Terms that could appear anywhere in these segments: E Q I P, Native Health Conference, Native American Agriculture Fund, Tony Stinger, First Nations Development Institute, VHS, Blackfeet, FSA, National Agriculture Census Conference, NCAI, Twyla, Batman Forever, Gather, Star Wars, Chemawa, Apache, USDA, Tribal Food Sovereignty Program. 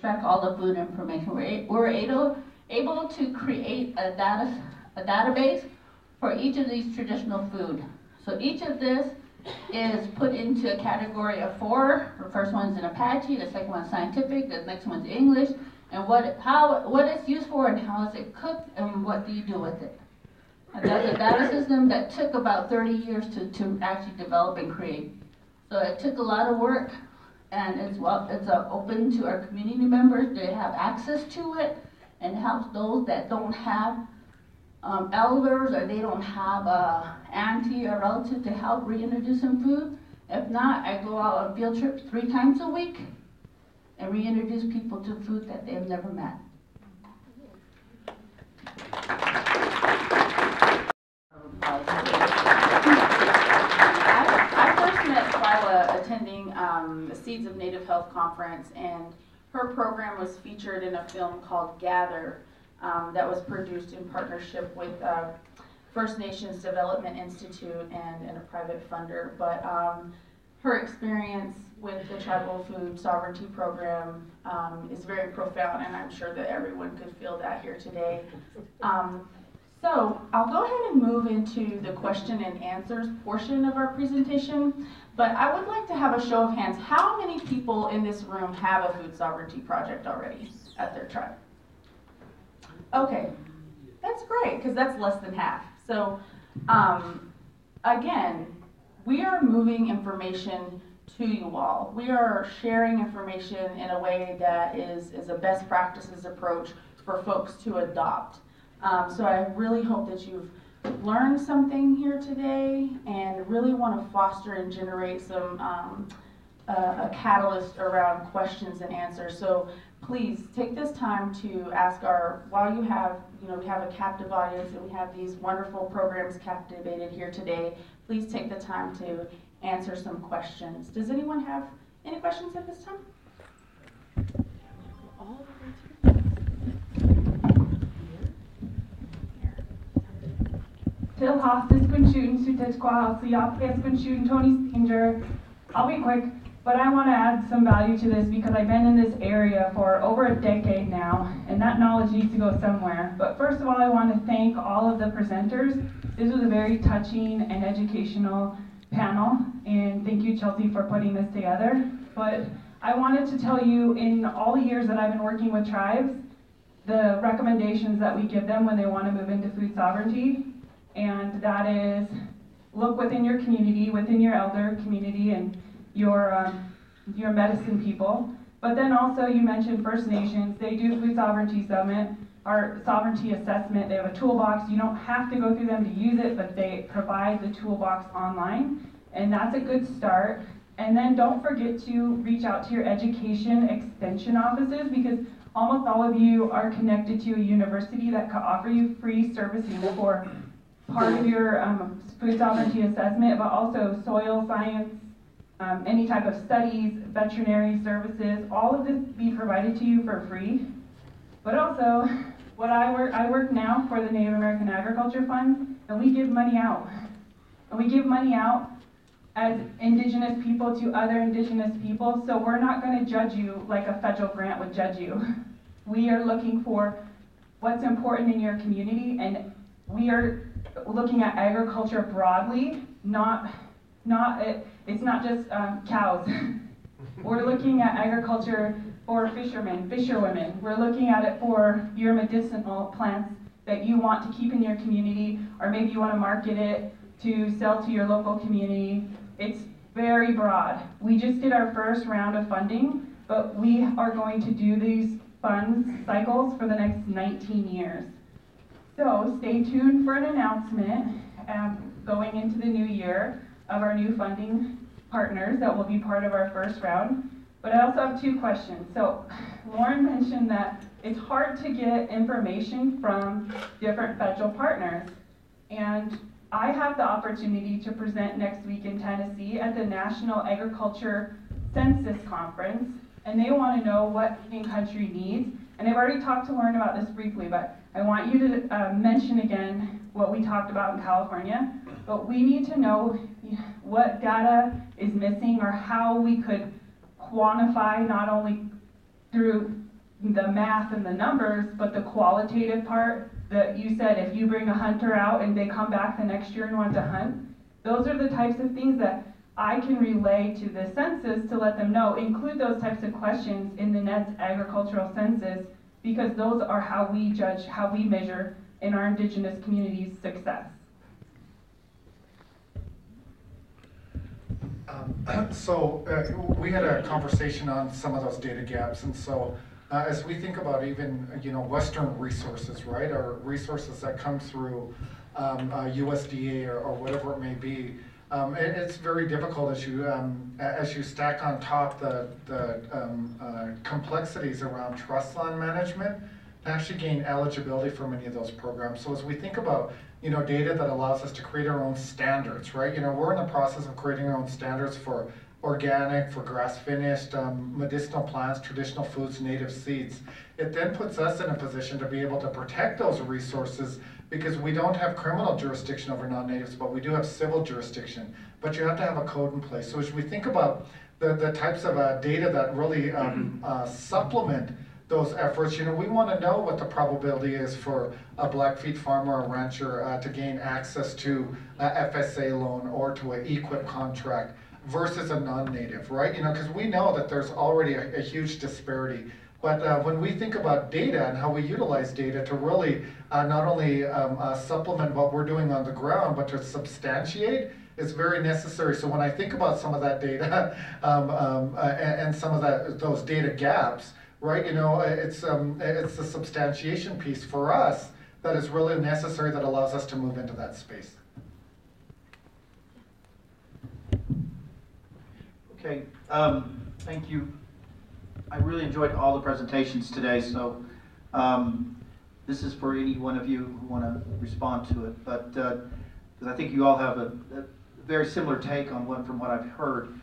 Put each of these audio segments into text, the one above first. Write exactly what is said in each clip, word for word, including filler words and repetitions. track all the food information. We're, we're able, able to create a, data, a database for each of these traditional food. So each of this is put into a category of four. The first one's an Apache, the second one's scientific, the next one's English, and what, how, what it's used for and how is it cooked and what do you do with it. And that's a data system that took about thirty years to, to actually develop and create. So it took a lot of work, and it's, well, it's uh, open to our community members. They have access to it and helps those that don't have um, elders or they don't have a auntie or relative to help reintroduce some food. If not, I go out on field trips three times a week and reintroduce people to food that they've never met. I, I first met Twyla attending um, the Seeds of Native Health Conference, and her program was featured in a film called Gather um, that was produced in partnership with uh, First Nations Development Institute and, and a private funder. But um, her experience with the Tribal Food Sovereignty Program um, is very profound, and I'm sure that everyone could feel that here today. Um, so I'll go ahead and move into the question and answers portion of our presentation, but I would like to have a show of hands. How many people in this room have a food sovereignty project already at their tribe? Okay, that's great, because that's less than half. So um, again, we are moving information to you all. We are sharing information in a way that is, is a best practices approach for folks to adopt. Um, so I really hope that you've learned something here today and really want to foster and generate some um, a, a catalyst around questions and answers. So please take this time to ask our, while you have, you know, we have a captive audience and we have these wonderful programs captivated here today, please take the time to answer some questions. Does anyone have any questions at this time? All the way Till Hostis Kunshun, Sutetquahal Siapkes Kunshun, Tony Stinger. I'll be quick, but I want to add some value to this because I've been in this area for over a decade now, and that knowledge needs to go somewhere. But first of all, I want to thank all of the presenters. This was a very touching and educational panel, and thank you, Chelsea, for putting this together. But I wanted to tell you, in all the years that I've been working with tribes, the recommendations that we give them when they want to move into food sovereignty. And that is, look within your community, within your elder community and your, um, your medicine people. But then also, you mentioned First Nations. They do Food Sovereignty Summit, our sovereignty assessment. They have a toolbox. You don't have to go through them to use it, but they provide the toolbox online. And that's a good start. And then don't forget to reach out to your education extension offices, because almost all of you are connected to a university that could offer you free services for part of your um, food sovereignty assessment, but also soil science, um, any type of studies, veterinary services. All of this be provided to you for free. But also, what I work, I work now for the Native American Agriculture Fund, and we give money out. And we give money out as indigenous people to other indigenous people, so we're not gonna judge you like a federal grant would judge you. We are looking for what's important in your community, and we are looking at agriculture broadly, not, not it, it's not just um, cows. We're looking at agriculture for fishermen, fisherwomen. We're looking at it for your medicinal plants that you want to keep in your community, or maybe you want to market it to sell to your local community. It's very broad. We just did our first round of funding, but we are going to do these fund cycles for the next nineteen years. So stay tuned for an announcement um, going into the new year of our new funding partners that will be part of our first round. But I also have two questions. So Lauren mentioned that it's hard to get information from different federal partners. And I have the opportunity to present next week in Tennessee at the National Agriculture Census Conference. And they want to know what eating country needs. And I've already talked to Lauren about this briefly, but I want you to uh, mention again what we talked about in California, but we need to know what data is missing or how we could quantify, not only through the math and the numbers, but the qualitative part that you said, if you bring a hunter out and they come back the next year and want to hunt, those are the types of things that I can relay to the census to let them know, include those types of questions in the next agricultural census, because those are how we judge, how we measure in our indigenous communities' success. Um, so uh, we had a conversation on some of those data gaps, and so uh, as we think about even, you know, Western resources, right, or resources that come through um, uh, U S D A or, or whatever it may be, um, it, it's very difficult as you um, as you stack on top the the um, uh, complexities around trust land management to actually gain eligibility for many of those programs. So as we think about, you know, data that allows us to create our own standards, right? You know, we're in the process of creating our own standards for organic, for grass-finished, um, medicinal plants, traditional foods, native seeds. It then puts us in a position to be able to protect those resources, because we don't have criminal jurisdiction over non-natives, but we do have civil jurisdiction. But you have to have a code in place. So as we think about the, the types of uh, data that really um, uh, supplement those efforts, you know, we want to know what the probability is for a Blackfeet farmer or rancher uh, to gain access to an F S A loan or to an E Q I P contract versus a non-native, right? You know, because we know that there's already a, a huge disparity. But uh, when we think about data and how we utilize data to really uh, not only um, uh, supplement what we're doing on the ground, but to substantiate, it's very necessary. So when I think about some of that data um, um, uh, and, and some of that, those data gaps, right, you know, it's um, it's the substantiation piece for us that is really necessary, that allows us to move into that space. Okay, um, thank you. I really enjoyed all the presentations today, so um, this is for any one of you who want to respond to it, but because uh, I think you all have a, a very similar take on one from what I've heard.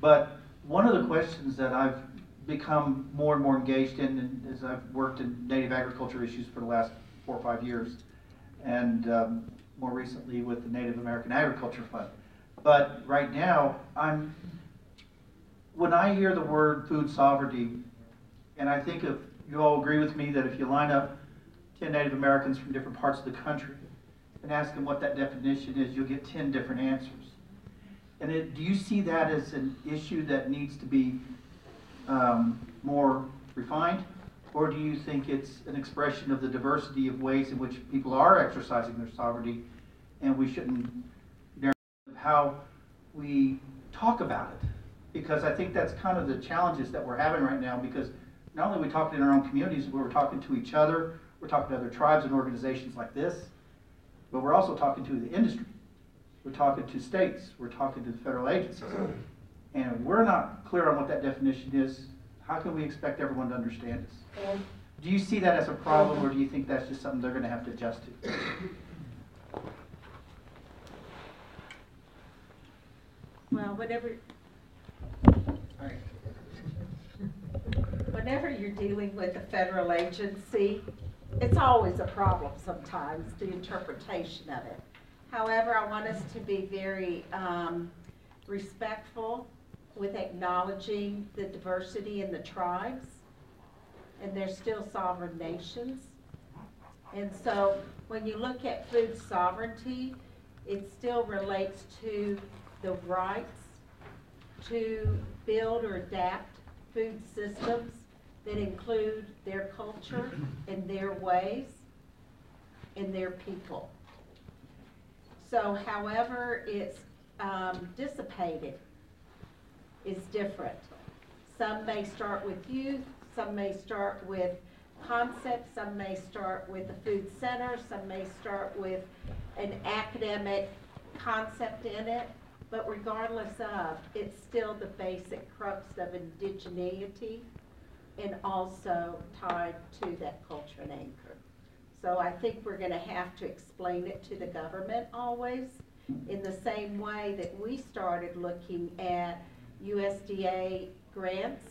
But one of the questions that I've become more and more engaged in, and as I've worked in native agriculture issues for the last four or five years, and um, more recently with the Native American Agriculture Fund. But right now, I'm, when I hear the word food sovereignty, and I think of, you all agree with me that if you line up ten Native Americans from different parts of the country and ask them what that definition is, you'll get ten different answers. And it, do you see that as an issue that needs to be Um, more refined, or do you think it's an expression of the diversity of ways in which people are exercising their sovereignty, and we shouldn't narrow how we talk about it? Because I think that's kind of the challenges that we're having right now, because not only are we talking in our own communities, but we're talking to each other, we're talking to other tribes and organizations like this, but we're also talking to the industry. We're talking to states, we're talking to the federal agencies. And we're not clear on what that definition is. How can we expect everyone to understand this? Yeah. Do you see that as a problem, or do you think that's just something they're going to have to adjust to? Well, whatever, sorry. Whenever you're dealing with a federal agency, it's always a problem sometimes, the interpretation of it. However, I want us to be very um, respectful with acknowledging the diversity in the tribes, and they're still sovereign nations. And so when you look at food sovereignty, it still relates to the rights to build or adapt food systems that include their culture and their ways and their people. So however it's Um, dissipated is different. Some may start with youth, some may start with concepts, some may start with a food center, some may start with an academic concept in it, but regardless of, it's still the basic crux of indigeneity and also tied to that culture and anchor. So I think we're going to have to explain it to the government always, in the same way that we started looking at U S D A grants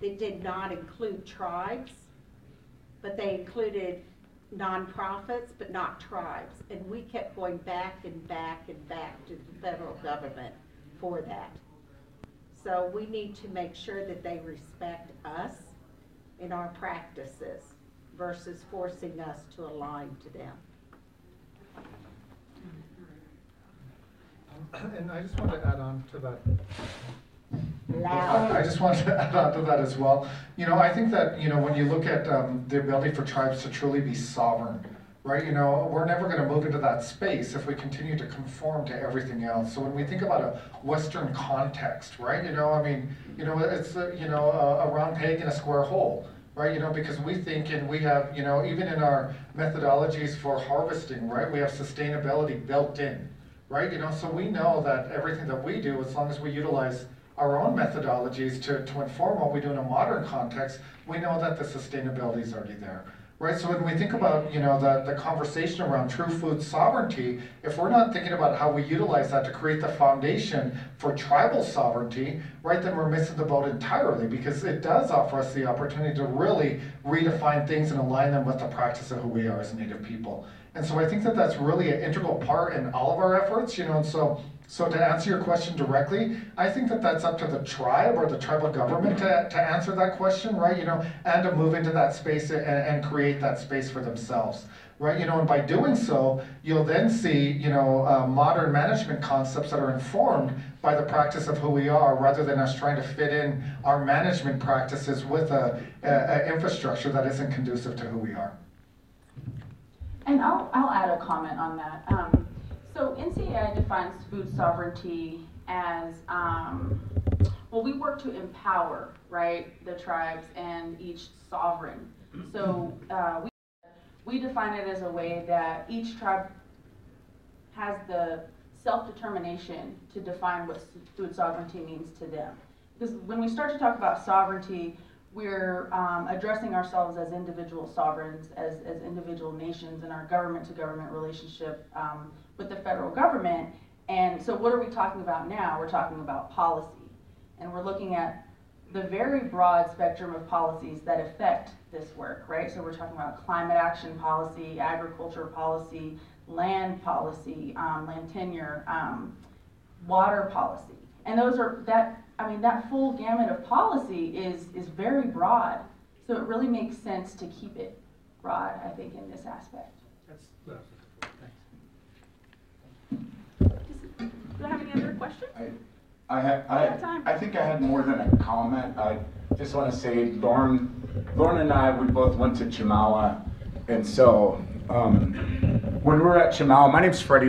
that did not include tribes, but they included nonprofits, but not tribes. And we kept going back and back and back to the federal government for that. So we need to make sure that they respect us in our practices versus forcing us to align to them. And I just want to add on to that. I just wanted to add on to that as well. You know, I think that, you know, when you look at um, the ability for tribes to truly be sovereign, right? You know, we're never going to move into that space if we continue to conform to everything else. So when we think about a Western context, right? You know, I mean, you know, it's, uh, you know, a, a round peg in a square hole, right? You know, because we think, and we have, you know, even in our methodologies for harvesting, right? We have sustainability built in, right? You know, so we know that everything that we do, as long as we utilize our own methodologies to, to inform what we do in a modern context, we know that the sustainability is already there, right? So when we think about, you know, the, the conversation around true food sovereignty, if we're not thinking about how we utilize that to create the foundation for tribal sovereignty, right, then we're missing the boat entirely, because it does offer us the opportunity to really redefine things and align them with the practice of who we are as Native people. And so I think that that's really an integral part in all of our efforts, you know, and so So to answer your question directly, I think that that's up to the tribe or the tribal government to, to answer that question, right? You know, and to move into that space and, and create that space for themselves, right? You know, and by doing so, you'll then see, you know, uh, modern management concepts that are informed by the practice of who we are, rather than us trying to fit in our management practices with a, a, a infrastructure that isn't conducive to who we are. And I'll, I'll add a comment on that. Um, So N C A I defines food sovereignty as, um, well, we work to empower, right, the tribes and each sovereign. So uh, we, we define it as a way that each tribe has the self-determination to define what food sovereignty means to them. Because when we start to talk about sovereignty, we're um, addressing ourselves as individual sovereigns, as, as individual nations in our government-to-government relationship um, with the federal government. And so what are we talking about now? We're talking about policy. And we're looking at the very broad spectrum of policies that affect this work, right? So we're talking about climate action policy, agriculture policy, land policy, um, land tenure, um, water policy. And those are, that, I mean, that full gamut of policy is, is very broad. So it really makes sense to keep it broad, I think, in this aspect. That's lovely. Do I have any other questions? I, I, have, I, have time. I think I had more than a comment. I just want to say, Lauren, Lauren and I, we both went to Chemawa. And so um, when we were at Chemawa, my name's Freddie.